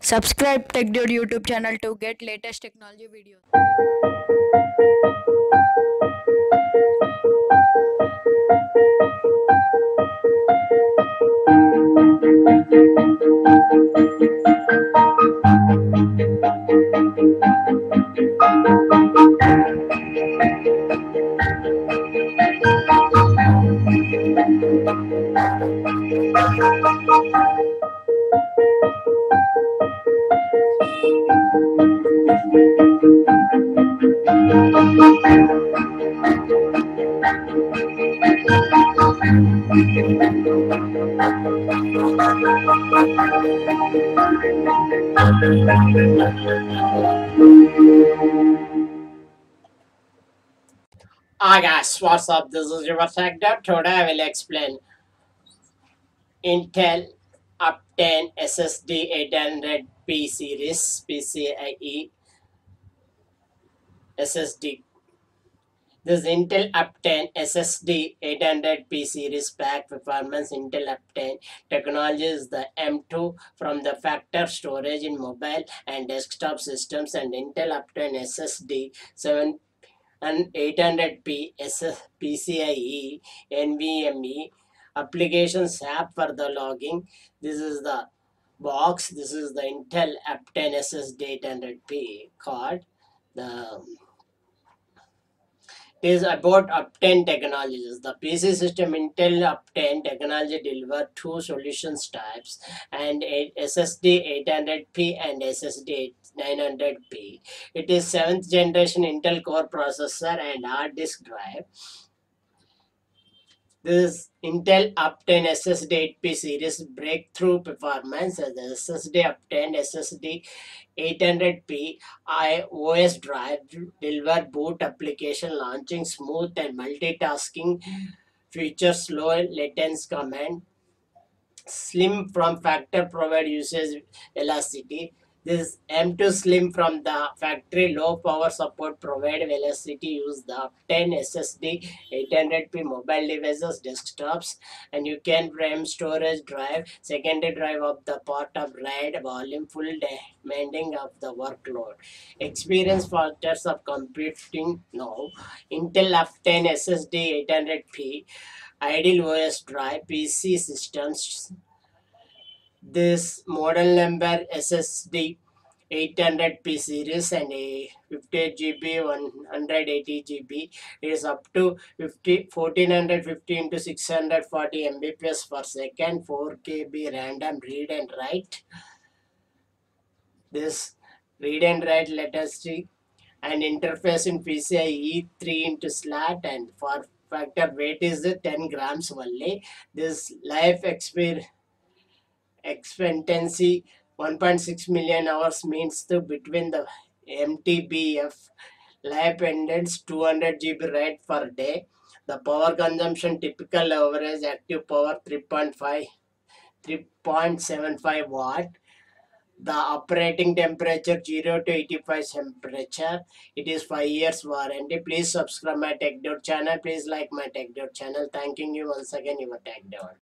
Subscribe TechDude YouTube channel to get latest technology videos. Hi guys, what's up? This is your TechDude. Today I will explain Intel Optane SSD 800B series PCIe SSD. This is Intel Optane SSD 800B series pack performance. Intel Optane technology is the M.2 from the factor storage in mobile and desktop systems, and Intel Optane SSD 7 and 800B PCIe NVMe applications app for the logging. This is the box. This is the Intel Optane SSD 800B card. It is about Optane technologies. The PC system Intel Optane technology deliver two solutions types, and SSD 800P and SSD 900P. It is 7th generation Intel core processor and hard disk drive. This Intel Optane SSD 8P series breakthrough performance as SSD Optane SSD 800P OS drive deliver boot application launching smooth and multitasking features, low latency command, slim form factor provide usage velocity. This M.2 slim from the factory low power support provide velocity. Use the Optane SSD 800P mobile devices, desktops, and you can RAM storage drive, secondary drive of the part of RAID volume, full demanding of the workload. Experience factors of computing now. Intel Optane SSD 800P, ideal OS drive, PC systems. This model number SSD 800P series and a 58GB, 180GB is up to 1450 × 640 Mbps per second, 4KB random read and write. This read and write latency and interface in PCIe 3 slot, and for factor weight is 10 grams only. This life experience expectancy 1.6 million hours means to between the MTBF life ended 200 GB RAID per day. The power consumption typical average active power 3.75 watt. The operating temperature 0 to 85 temperature. It is 5 years warranty. Please subscribe my TechDude channel. Please like my TechDude channel. Thanking you once again, your TechDude.